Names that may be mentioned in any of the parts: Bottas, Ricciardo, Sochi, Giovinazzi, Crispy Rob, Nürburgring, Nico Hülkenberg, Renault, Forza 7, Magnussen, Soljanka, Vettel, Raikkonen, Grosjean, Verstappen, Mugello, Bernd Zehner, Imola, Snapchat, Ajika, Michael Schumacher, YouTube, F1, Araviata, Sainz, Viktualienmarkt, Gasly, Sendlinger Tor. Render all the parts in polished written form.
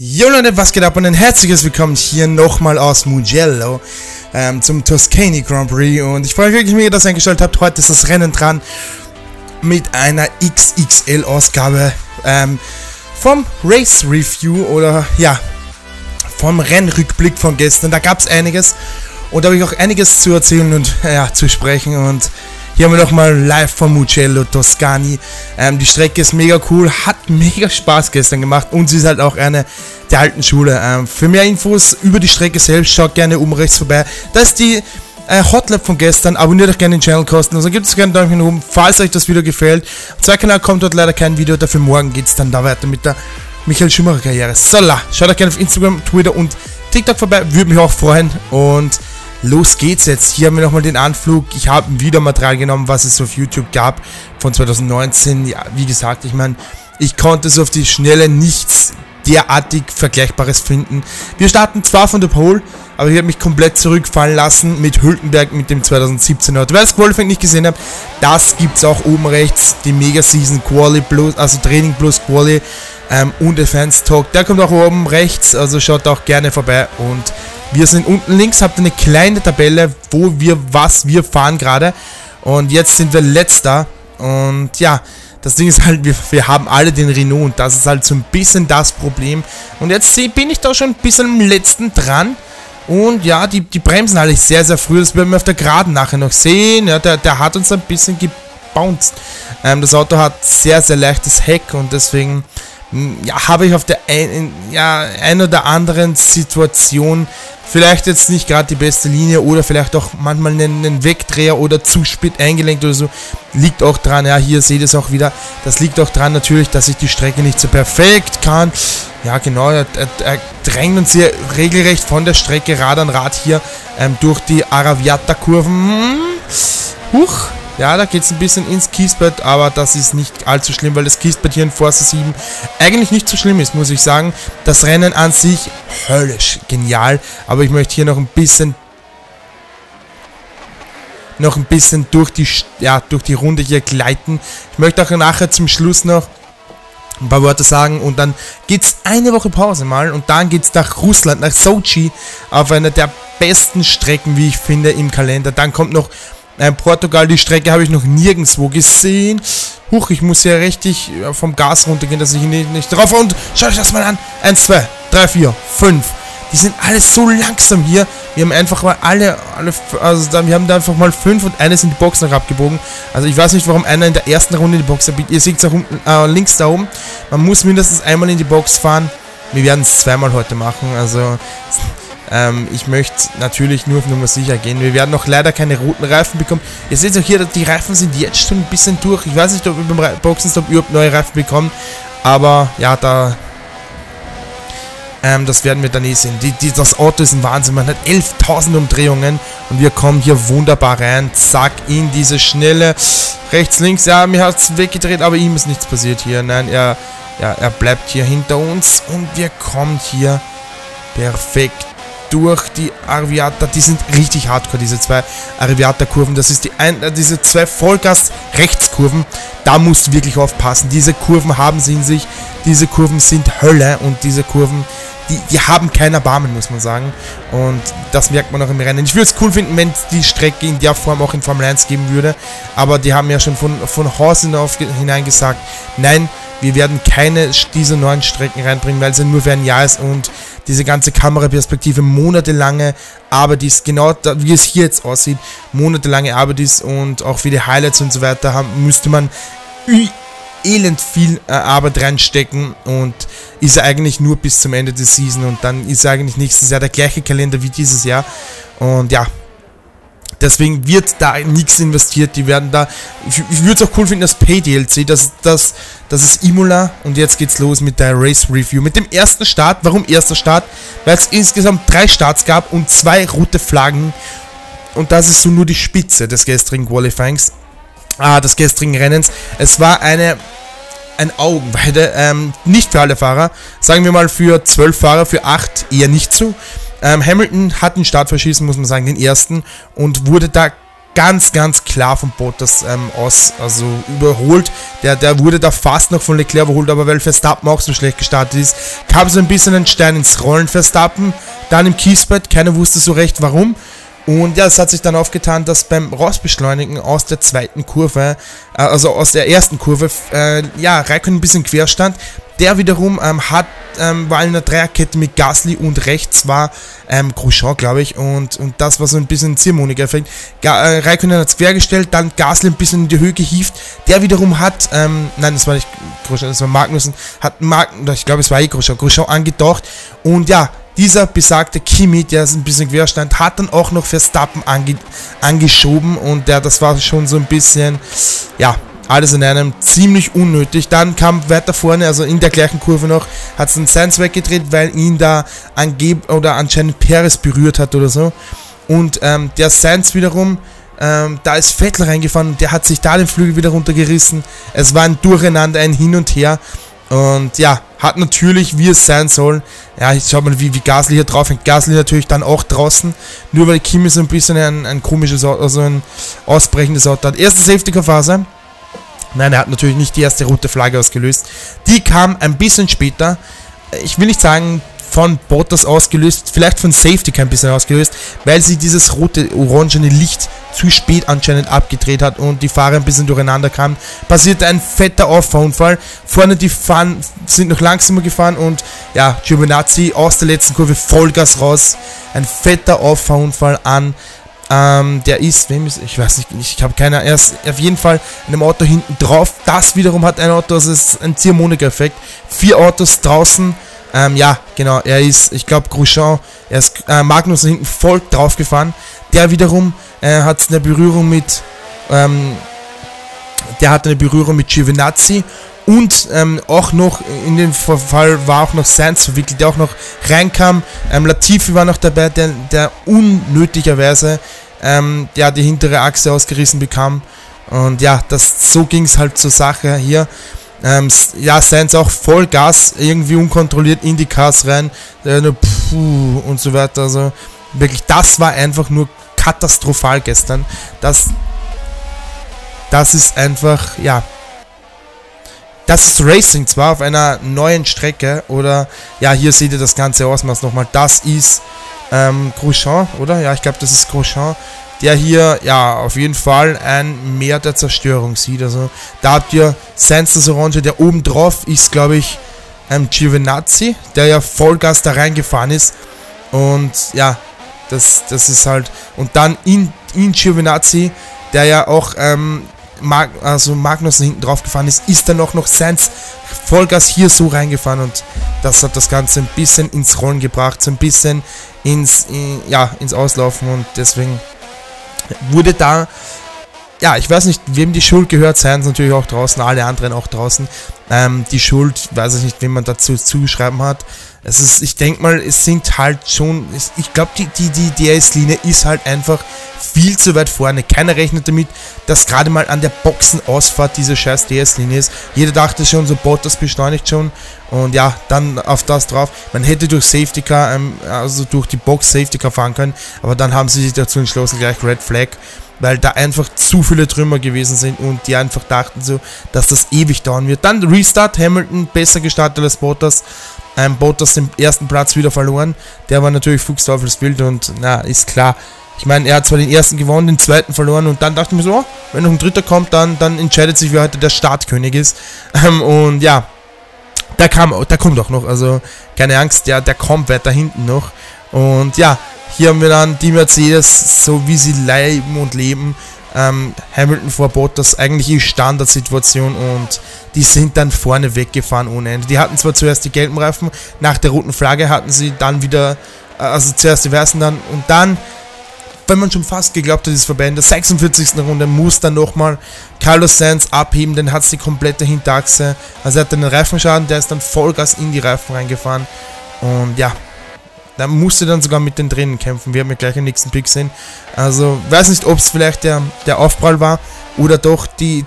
Jo Leute, was geht ab und ein herzliches Willkommen hier nochmal aus Mugello zum Toskana Grand Prix, und ich freue mich wirklich mega, dass ihr eingestellt habt. Heute ist das Rennen dran mit einer XXL-Ausgabe vom Race Review oder ja, vom Rennrückblick von gestern. Da gab es einiges und da habe ich auch einiges zu erzählen und ja, zu sprechen, und hier haben wir nochmal live von Mugello, Toscani. Die Strecke ist mega cool, hat mega Spaß gestern gemacht und sie ist halt auch eine der alten Schule. Für mehr Infos über die Strecke selbst, schaut gerne oben rechts vorbei. Das ist die Hotlap von gestern. Abonniert euch gerne den Channel kostenlos, dann gibt es gerne einen Daumen nach oben, falls euch das Video gefällt. Auf zwei Kanal kommt dort leider kein Video, dafür morgen geht es dann da weiter mit der Michael Schumacher Karriere. So, schaut euch gerne auf Instagram, Twitter und TikTok vorbei, würde mich auch freuen, und los geht's jetzt. Hier haben wir nochmal den Anflug. Ich habe wieder Material genommen, was es auf YouTube gab von 2019. Ja, wie gesagt, ich meine, ich konnte so auf die Schnelle nichts derartig Vergleichbares finden. Wir starten zwar von der Pole, aber ich habe mich komplett zurückfallen lassen mit Hülkenberg mit dem 2017er. Wer das Qualifying nicht gesehen hat, das gibt's auch oben rechts. Die Mega Season Quali plus, also Training plus Quali und Fans Talk. Der kommt auch oben rechts, also schaut auch gerne vorbei. Und wir sind unten links, habt ihr eine kleine Tabelle, wo wir, was wir fahren gerade. Und jetzt sind wir letzter. Und ja, das Ding ist halt, wir haben alle den Renault. Und das ist halt so ein bisschen das Problem. Und jetzt bin ich da schon ein bisschen am letzten dran. Und ja, die bremsen halt sehr, sehr früh. Das werden wir auf der Geraden nachher noch sehen. Ja, der hat uns ein bisschen gebounced. Das Auto hat sehr, sehr leichtes Heck. Und deswegen ja, habe ich auf der ein oder anderen Situation vielleicht jetzt nicht gerade die beste Linie oder vielleicht auch manchmal einen Wegdreher oder zu spät eingelenkt oder so. Liegt auch dran, ja, hier seht ihr es auch wieder. Das liegt auch dran natürlich, dass ich die Strecke nicht so perfekt kann. Ja, genau, er drängt uns hier regelrecht von der Strecke Rad an Rad hier durch die Araviata-Kurven. Huch! Ja, da geht es ein bisschen ins Kiesbett, aber das ist nicht allzu schlimm, weil das Kiesbett hier in Forza 7 eigentlich nicht so schlimm ist, muss ich sagen. Das Rennen an sich, höllisch genial, aber ich möchte hier noch ein bisschen durch die Runde hier gleiten. Ich möchte auch nachher zum Schluss noch ein paar Worte sagen, und dann geht es eine Woche Pause mal, und dann geht es nach Russland, nach Sochi, auf einer der besten Strecken, wie ich finde, im Kalender. Dann kommt noch Portugal, die Strecke habe ich noch nirgendwo gesehen. Huch, ich muss ja richtig vom Gas runtergehen, dass ich nicht drauf. Und schaut euch das mal an. 1, 2, 3, 4, 5. Die sind alles so langsam hier. Wir haben einfach mal wir haben da einfach mal 5 und eines in die Box noch abgebogen. Also ich weiß nicht, warum einer in der ersten Runde in die Box abbiegt. Ihr seht es auch unten, links da oben. Man muss mindestens einmal in die Box fahren. Wir werden es zweimal heute machen. Also ich möchte natürlich nur auf Nummer sicher gehen. Wir werden noch leider keine roten Reifen bekommen. Ihr seht auch hier, die Reifen sind jetzt schon ein bisschen durch. Ich weiß nicht, ob wir beim Boxenstopp überhaupt neue Reifen bekommen. Aber ja, das werden wir dann eh sehen. Das Auto ist ein Wahnsinn. Man hat 11.000 Umdrehungen. Und wir kommen hier wunderbar rein. Zack, in diese Schnelle. Rechts, links. Ja, mir hat es weggedreht, aber ihm ist nichts passiert hier. Nein, er bleibt hier hinter uns. Und wir kommen hier perfekt durch die Araviata. Die sind richtig hardcore, diese zwei Araviata-Kurven. Das ist diese zwei Vollgas-Rechtskurven. Da musst du wirklich aufpassen. Diese Kurven haben sie in sich. Diese Kurven sind Hölle, und diese Kurven, die haben kein Erbarmen, muss man sagen. Und das merkt man auch im Rennen. Ich würde es cool finden, wenn es die Strecke in der Form auch in Formel 1 geben würde. Aber die haben ja schon von Haus hinein gesagt, nein, wir werden keine dieser neuen Strecken reinbringen, weil sie nur für ein Jahr ist und diese ganze Kameraperspektive monatelange Arbeit ist, genau da, wie es hier jetzt aussieht, monatelange Arbeit ist, und auch für die Highlights und so weiter müsste man elend viel Arbeit reinstecken, und ist ja eigentlich nur bis zum Ende der Season, und dann ist eigentlich nächstes Jahr der gleiche Kalender wie dieses Jahr, und ja, deswegen wird da nichts investiert. Die werden da, ich würde es auch cool finden, das Pay-DLC, das ist Imola, und jetzt geht's los mit der Race-Review. Mit dem ersten Start. Warum erster Start? Weil es insgesamt 3 Starts gab und 2 rote Flaggen, und das ist so nur die Spitze des gestrigen Qualifyings, des gestrigen Rennens. Es war ein Augenweide, nicht für alle Fahrer, sagen wir mal für 12 Fahrer, für 8 eher nicht so. Hamilton hat den Start verschissen, muss man sagen, den ersten, und wurde da ganz, ganz klar von Bottas aus, also überholt. Der wurde da fast noch von Leclerc überholt, aber weil Verstappen auch so schlecht gestartet ist, kam so ein bisschen ein Stein ins Rollen Verstappen. Dann im Kiesbett, keiner wusste so recht warum. Und ja, es hat sich dann aufgetan, dass beim Rausbeschleunigen aus der zweiten Kurve, also aus der ersten Kurve, ja, Raikkonen ein bisschen quer stand. Der wiederum war in der Dreierkette mit Gasly und rechts war Grosjean, glaube ich. Und das war so ein bisschen ein Ziehharmonika-Effekt. Raikkonen hat es quergestellt, dann Gasly ein bisschen in die Höhe gehievt. Der wiederum hat, nein, das war nicht Grosjean, das war Magnussen, hat Magnussen, ich glaube, es war eh Grosjean angetaucht. Und ja, dieser besagte Kimi, der ist ein bisschen quer stand, hat dann auch noch Verstappen angeschoben und ja, das war schon so ein bisschen, ja, alles in einem ziemlich unnötig. Dann kam weiter vorne, also in der gleichen Kurve noch, hat es den Sainz weggedreht, weil ihn da anscheinend Perez berührt hat oder so. Und der Sainz wiederum, da ist Vettel reingefahren und der hat sich da den Flügel wieder runtergerissen. Es war ein Durcheinander, ein Hin und Her. Und ja, hat natürlich, wie es sein soll, ja, ich schau mal, wie Gasly hier drauf hängt. Gasly natürlich dann auch draußen, nur weil Kimi so ein bisschen ein komisches, also ein ausbrechendes Auto hat. Erste Safety-Car-Phase. Nein, er hat natürlich nicht die erste rote Flagge ausgelöst. Die kam ein bisschen später. Ich will nicht sagen von Bottas ausgelöst, vielleicht von Safety Car ein bisschen ausgelöst, weil sie dieses rote, orangene Licht zu spät anscheinend abgedreht hat und die Fahrer ein bisschen durcheinander kamen. Passierte ein fetter Auffahrunfall. Vorne die Fahrer sind noch langsamer gefahren und ja, Giovinazzi aus der letzten Kurve Vollgas raus. Ein fetter Auffahrunfall an. Der ist, wem ist, ich weiß nicht, ich habe keiner, er ist auf jeden Fall in einem Auto hinten drauf. Das wiederum hat ein Auto, das ist ein Ziehharmonika-Effekt. 4 Autos draußen. Ja, genau, er ist, ich glaube, Grosjean, er ist Magnussen hinten voll drauf gefahren. Der wiederum hat eine Berührung mit, der hatte eine Berührung mit Giovinazzi. Und auch noch, in dem Fall war auch noch Sainz verwickelt, der auch noch reinkam. Latifi war noch dabei, der unnötigerweise ja, die hintere Achse ausgerissen bekam. Und ja, so ging es halt zur Sache hier. Ja, Sainz auch Vollgas, irgendwie unkontrolliert in die Cars rein. Und so weiter. Also wirklich, das war einfach nur katastrophal gestern. Das ist einfach, ja... Das ist Racing zwar auf einer neuen Strecke, oder, ja, hier seht ihr das ganze Ausmaß nochmal, das ist Grosjean, oder? Ja, ich glaube, das ist Grosjean, der hier, ja, auf jeden Fall ein Meer der Zerstörung sieht, also, da habt ihr Sainz, das Orange, der oben drauf ist, glaube ich, Giovinazzi, der ja Vollgas da reingefahren ist, und, ja, das ist halt, und dann in Giovinazzi, der ja auch, Magnussen hinten drauf gefahren ist dann auch noch Sainz Vollgas hier so reingefahren und das hat das Ganze ein bisschen ins Rollen gebracht, so ein bisschen ins Auslaufen und deswegen wurde da, ja, ich weiß nicht, wem die Schuld gehört, Sainz natürlich auch draußen, alle anderen auch draußen, die Schuld, weiß ich nicht, wem man dazu zugeschrieben hat, es ist, ich denke mal, es sind halt schon, ich glaube, die DRS-Linie ist halt einfach viel zu weit vorne, keiner rechnet damit, dass gerade mal an der Boxenausfahrt diese scheiß DS-Linie ist, jeder dachte schon, so Bottas beschleunigt schon und ja, dann auf das drauf, man hätte durch Safety Car, also durch die Box Safety Car fahren können, aber dann haben sie sich dazu entschlossen, gleich Red Flag, weil da einfach zu viele Trümmer gewesen sind und die einfach dachten so, dass das ewig dauern wird. Dann Restart, Hamilton besser gestartet als Bottas, Bottas den ersten Platz wieder verloren, der war natürlich fuchsteufelswild und na, ist klar. Ich meine, er hat zwar den ersten gewonnen, den zweiten verloren und dann dachte ich mir so, oh, wenn noch ein dritter kommt, dann entscheidet sich, wer heute der Startkönig ist. Und ja, da kommt auch noch, also keine Angst, der kommt weiter hinten noch. Und ja, hier haben wir dann die Mercedes, so wie sie leben und leben. Hamilton vor Bottas, eigentlich ist Standardsituation und die sind dann vorne weggefahren ohne Ende. Die hatten zwar zuerst die gelben Reifen, nach der roten Flagge hatten sie dann wieder, also zuerst die weißen dann und dann... Wenn man schon fast geglaubt hat, ist vorbei. In der 46. Runde muss dann nochmal Carlos Sainz abheben, dann hat es die komplette Hinterachse. Also er hat den Reifenschaden, der ist dann Vollgas in die Reifen reingefahren. Und ja, da musste dann sogar mit den Tränen kämpfen. Wir haben ja gleich im nächsten Pick sehen. Also, weiß nicht, ob es vielleicht der Aufprall war oder doch die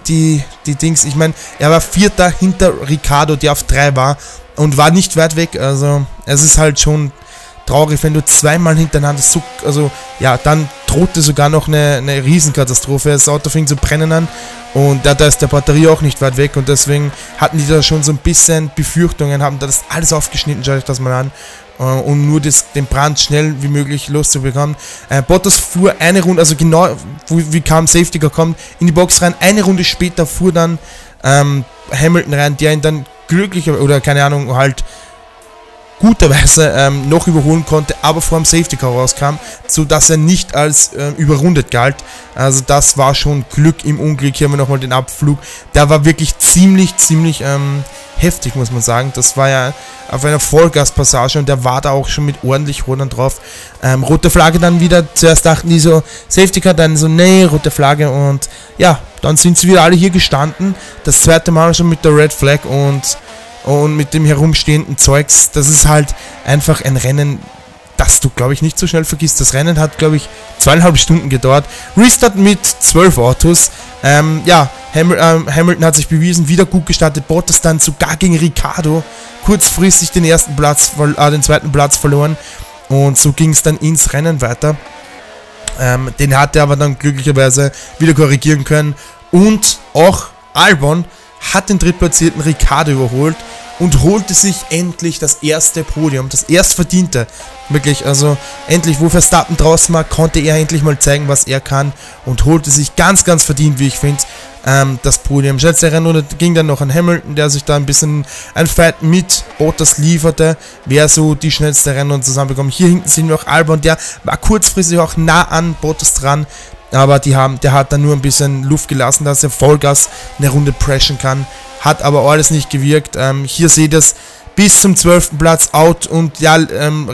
Dings. Ich meine, er war Vierter hinter Ricciardo, der auf 3 war und war nicht weit weg. Also, es ist halt schon... traurig, wenn du zweimal hintereinander, also ja, dann drohte sogar noch eine Riesenkatastrophe. Das Auto fing zu brennen an und da ist der Batterie auch nicht weit weg und deswegen hatten die da schon so ein bisschen Befürchtungen, haben da das alles aufgeschnitten, schaut euch das mal an, um nur den Brand schnell wie möglich loszubekommen. Bottas fuhr eine Runde, also genau wie kaum Safety Car kommt, in die Box rein, eine Runde später fuhr dann Hamilton rein, der ihn dann glücklicher, oder keine Ahnung, halt guterweise noch überholen konnte, aber vor dem Safety Car rauskam, sodass er nicht als überrundet galt. Also das war schon Glück im Unglück. Hier haben wir nochmal den Abflug. Der war wirklich ziemlich heftig, muss man sagen. Das war ja auf einer Vollgaspassage und der war da auch schon mit ordentlich Rodern drauf. Rote Flagge dann wieder. Zuerst dachten die so, Safety Car, dann so, nee, rote Flagge. Und ja, dann sind sie wieder alle hier gestanden. Das zweite Mal schon mit der Red Flag und mit dem herumstehenden Zeugs. Das ist halt einfach ein Rennen, das du, glaube ich, nicht so schnell vergisst. Das Rennen hat, glaube ich, 2,5 Stunden gedauert. Restart mit 12 Autos. Ja, Hamilton hat sich bewiesen, wieder gut gestartet. Bottas dann sogar gegen Ricciardo kurzfristig den zweiten Platz verloren. Und so ging es dann ins Rennen weiter. Den hat er aber dann glücklicherweise wieder korrigieren können. Und auch Albon hat den drittplatzierten Ricciardo überholt und holte sich endlich das erste Podium, das erstverdiente. Wirklich, also endlich, wo Verstappen draußen war, konnte er endlich mal zeigen, was er kann und holte sich ganz verdient, wie ich finde, das Podium. Letzte Rennrunde ging dann noch an Hamilton, der sich da ein bisschen ein Fight mit Bottas lieferte, wer so die schnellste Rennrunde zusammenbekommen. Hier hinten sind wir auch Albon, der war kurzfristig auch nah an Bottas dran, aber der hat dann nur ein bisschen Luft gelassen, dass er Vollgas eine Runde pressen kann. Hat aber alles nicht gewirkt. Hier seht ihr es, bis zum 12. Platz out. Und ja,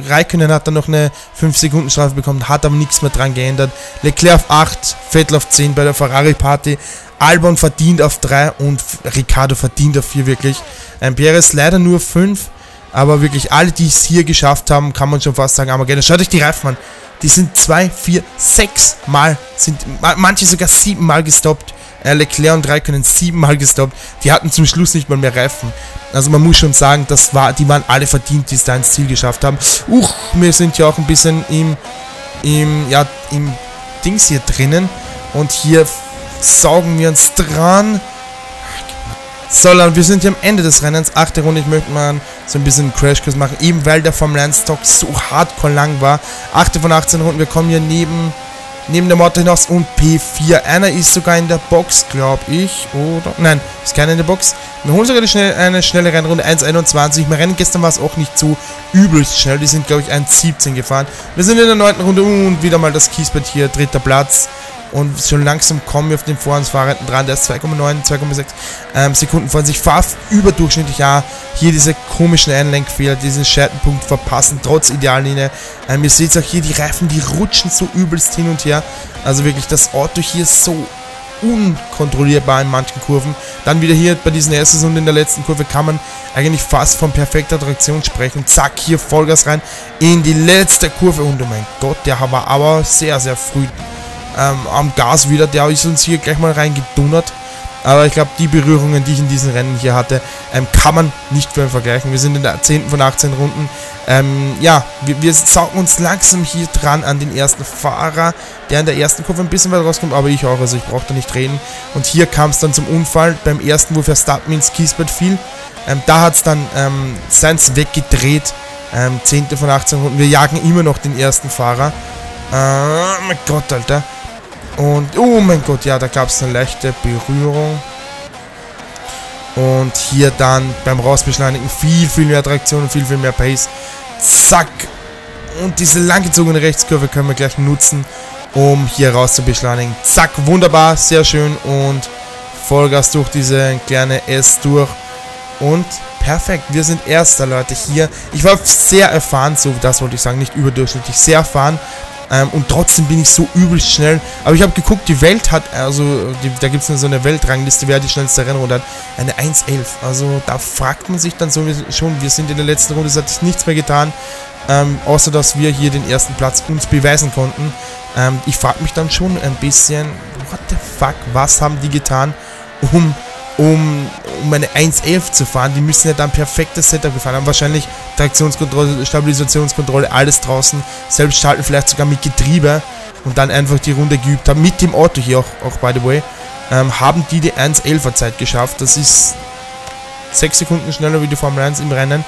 Raikkonen hat dann noch eine 5-Sekunden-Strafe bekommen, hat aber nichts mehr dran geändert. Leclerc auf 8, Vettel auf 10 bei der Ferrari-Party. Albon verdient auf 3 und Ricciardo verdient auf 4 wirklich. Perez leider nur 5, aber wirklich alle, die es hier geschafft haben, kann man schon fast sagen, aber gerne. Schaut euch die Reifen an. Die sind 2, 4, 6 Mal, sind manche sogar 7 Mal gestoppt. Leclerc und Raikkonen 7 Mal gestoppt. Die hatten zum Schluss nicht mal mehr Reifen. Also man muss schon sagen, die waren alle verdient, die es da ins Ziel geschafft haben. Wir sind ja auch ein bisschen im Dings hier drinnen. Und hier saugen wir uns dran. So, wir sind hier am Ende des Rennens, 8. Runde, ich möchte mal so ein bisschen Crashkurs machen, eben weil der Formel 1 Talk so hardcore lang war. 8 von 18 Runden, wir kommen hier neben der Motte hinaus und P4, einer ist sogar in der Box, glaube ich, oder, nein, ist keiner in der Box. Wir holen sogar eine schnelle Rennrunde, 1,21, mein Rennen gestern war es auch nicht so übelst schnell, die sind, glaube ich, 1,17 gefahren. Wir sind in der 9. Runde und wieder mal das Kiesbett hier, 3. Platz. Und schon langsam kommen wir auf den vor uns Fahrenden dran. Der ist 2,9, 2,6 Sekunden vor sich. Fahr überdurchschnittlich, ja. Hier diese komischen Einlenkfehler, diesen Scheitenpunkt verpassen, trotz Ideallinie. Ihr seht auch hier, die Reifen, die rutschen so übelst hin und her. Also wirklich, das Auto hier ist so unkontrollierbar in manchen Kurven. Dann wieder hier bei diesen ersten und in der letzten Kurve kann man eigentlich fast von perfekter Traktion sprechen. Zack, hier Vollgas rein in die letzte Kurve. Und oh mein Gott, der war aber sehr früh am Gas wieder, der ist uns hier gleich mal reingedonnert, aber ich glaube, die Berührungen, die ich in diesen Rennen hier hatte, kann man nicht mehr vergleichen. Wir sind in der 10. von 18 Runden, ja, wir saugen uns langsam hier dran an den ersten Fahrer, der in der ersten Kurve ein bisschen weiter rauskommt, aber ich auch, also ich brauche da nicht reden. Und hier kam es dann zum Unfall, beim ersten, wo Verstappen ins Kiesbett fiel, da hat es dann Sainz weggedreht, 10. von 18 Runden, wir jagen immer noch den ersten Fahrer, mein Gott, Alter. Und, oh mein Gott, ja, da gab es eine leichte Berührung. Und hier dann beim Rausbeschleunigen viel mehr Traktion und viel mehr Pace. Zack. Und diese langgezogene Rechtskurve können wir gleich nutzen, um hier raus zu beschleunigen. Zack, wunderbar, sehr schön. Und Vollgas durch diese kleine S durch. Und perfekt, wir sind Erster, Leute, hier. Ich war sehr erfahren, so das wollte ich sagen, nicht überdurchschnittlich, sehr erfahren. Und trotzdem bin ich so übelst schnell. Aber ich habe geguckt, die Welt hat, also da gibt es so eine Weltrangliste, wer die schnellste Rennrunde hat, eine 1,11. Also da fragt man sich dann so schon, wir sind in der letzten Runde, es hat sich nichts mehr getan, außer dass wir hier den ersten Platz uns beweisen konnten. Ich frage mich dann schon ein bisschen, what the fuck, was haben die getan, um eine 1,11 zu fahren? Die müssen ja dann ein perfektes Setup gefahren haben. Wahrscheinlich Traktionskontrolle, Stabilisationskontrolle, alles draußen. Selbst schalten, vielleicht sogar mit Getriebe. und dann einfach die Runde geübt haben, mit dem Auto hier auch by the way, haben die 1.11er Zeit geschafft. Das ist 6 Sekunden schneller wie die Formel 1 im Rennen.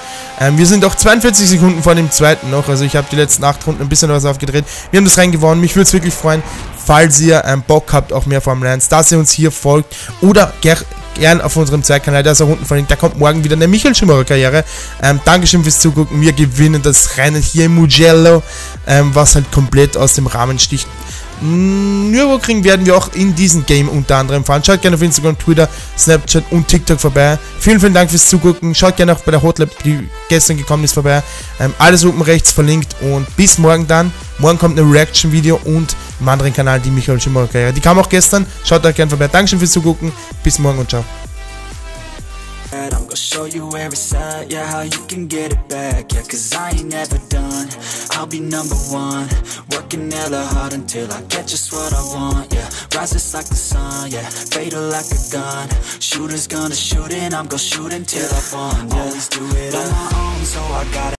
Wir sind auch 42 Sekunden vor dem zweiten noch. Also ich habe die letzten 8 Runden ein bisschen was aufgedreht. Wir haben das reingewonnen. Mich würde es wirklich freuen, falls ihr Bock habt auf mehr Formel 1, dass ihr uns hier folgt oder gern auf unserem Zweitkanal, der ist auch unten verlinkt. Da kommt morgen wieder eine Michael Schumacher Karriere. Dankeschön fürs Zugucken. Wir gewinnen das Rennen hier in Mugello, was halt komplett aus dem Rahmen sticht. Nürburgring werden wir auch in diesem Game unter anderem fahren. Schaut gerne auf Instagram, Twitter, Snapchat und TikTok vorbei. Vielen, vielen Dank fürs Zugucken. Schaut gerne auch bei der Hotlap, die gestern gekommen ist, vorbei. Alles oben rechts verlinkt und bis morgen dann. Morgen kommt ein Reaction-Video und im anderen Kanal die Michael Schumacher Karriere. Die kam auch gestern. Schaut euch gerne vorbei. Dankeschön fürs Zugucken. Bis morgen und ciao. I'm gonna show you every side, yeah, how you can get it back, yeah, cause I ain't never done, I'll be number one, working hella hard until I get just what I want, yeah, rises like the sun, yeah, fatal like a gun, shooters gonna shoot and I'm gonna shoot until I fall, yeah.